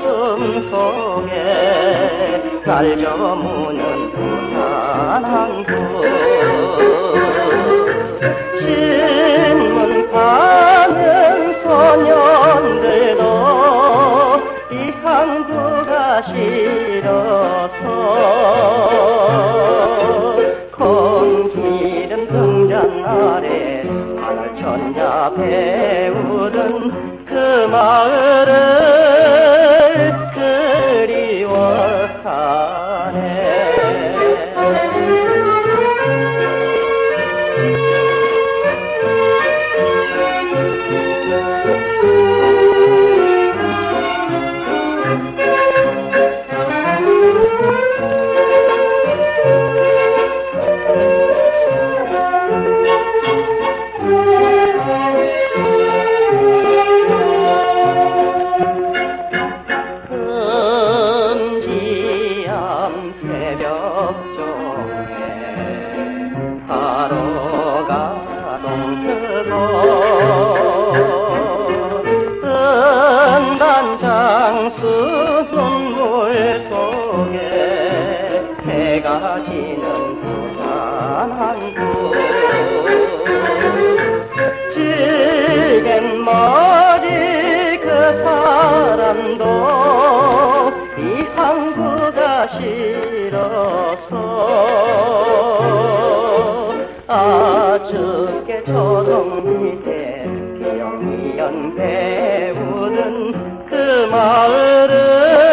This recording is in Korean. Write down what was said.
가슴 속에 날 저무는 부산 항구 신문 파는 소년들도 이 항구가 싫어서 공기는 등잔 아래 하늘 천자 배우던 그 마을을 그리워하네. 아주께 초동 밑에 기역 미연 배우는 그 마을은